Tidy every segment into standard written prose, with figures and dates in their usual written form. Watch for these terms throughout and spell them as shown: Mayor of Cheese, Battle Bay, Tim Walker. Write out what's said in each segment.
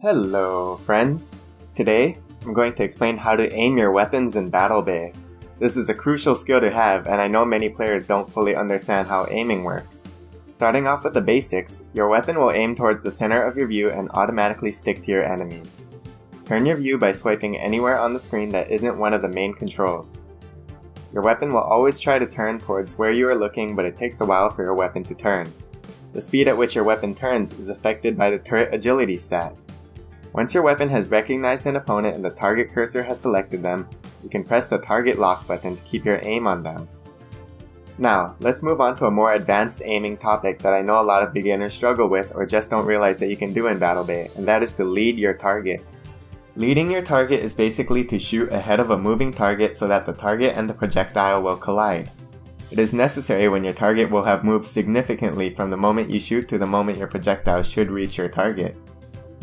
Hello friends! Today, I'm going to explain how to aim your weapons in Battle Bay. This is a crucial skill to have, and I know many players don't fully understand how aiming works. Starting off with the basics, your weapon will aim towards the center of your view and automatically stick to your enemies. Turn your view by swiping anywhere on the screen that isn't one of the main controls. Your weapon will always try to turn towards where you are looking, but it takes a while for your weapon to turn. The speed at which your weapon turns is affected by the turret agility stat. Once your weapon has recognized an opponent and the target cursor has selected them, you can press the target lock button to keep your aim on them. Now, let's move on to a more advanced aiming topic that I know a lot of beginners struggle with or just don't realize that you can do in Battle Bay, and that is to lead your target. Leading your target is basically to shoot ahead of a moving target so that the target and the projectile will collide. It is necessary when your target will have moved significantly from the moment you shoot to the moment your projectile should reach your target.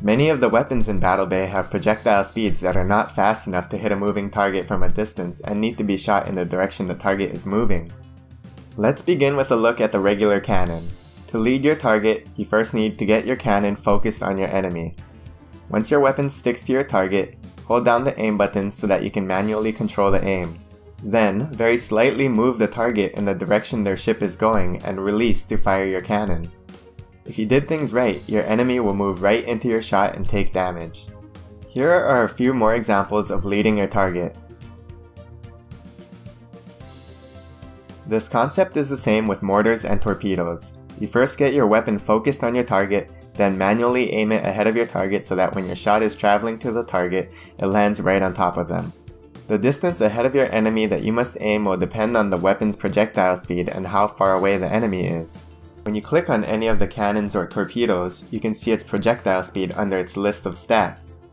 Many of the weapons in Battle Bay have projectile speeds that are not fast enough to hit a moving target from a distance and need to be shot in the direction the target is moving. Let's begin with a look at the regular cannon. To lead your target, you first need to get your cannon focused on your enemy. Once your weapon sticks to your target, hold down the aim button so that you can manually control the aim. Then, very slightly move the target in the direction their ship is going and release to fire your cannon. If you did things right, your enemy will move right into your shot and take damage. Here are a few more examples of leading your target. This concept is the same with mortars and torpedoes. You first get your weapon focused on your target, then manually aim it ahead of your target so that when your shot is traveling to the target, it lands right on top of them. The distance ahead of your enemy that you must aim will depend on the weapon's projectile speed and how far away the enemy is. When you click on any of the cannons or torpedoes, you can see its projectile speed under its list of stats.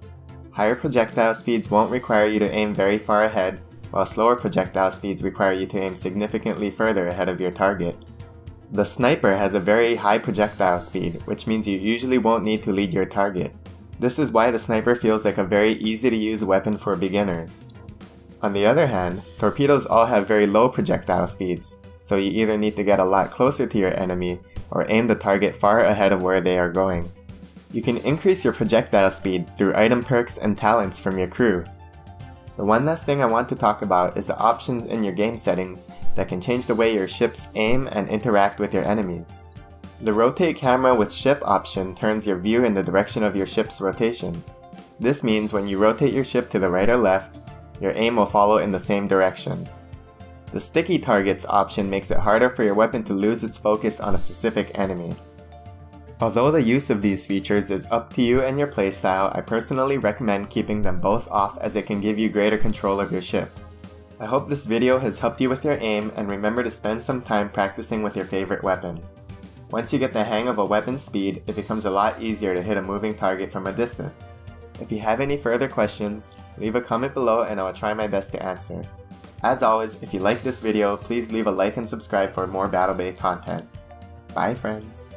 Higher projectile speeds won't require you to aim very far ahead, while slower projectile speeds require you to aim significantly further ahead of your target. The sniper has a very high projectile speed, which means you usually won't need to lead your target. This is why the sniper feels like a very easy-to-use weapon for beginners. On the other hand, torpedoes all have very low projectile speeds, so you either need to get a lot closer to your enemy, or aim the target far ahead of where they are going. You can increase your projectile speed through item perks and talents from your crew. The one last thing I want to talk about is the options in your game settings that can change the way your ships aim and interact with your enemies. The rotate camera with ship option turns your view in the direction of your ship's rotation. This means when you rotate your ship to the right or left, your aim will follow in the same direction. The sticky targets option makes it harder for your weapon to lose its focus on a specific enemy. Although the use of these features is up to you and your playstyle, I personally recommend keeping them both off as it can give you greater control of your ship. I hope this video has helped you with your aim, and remember to spend some time practicing with your favorite weapon. Once you get the hang of a weapon's speed, it becomes a lot easier to hit a moving target from a distance. If you have any further questions, leave a comment below and I will try my best to answer. As always, if you like this video, please leave a like and subscribe for more Battle Bay content. Bye friends!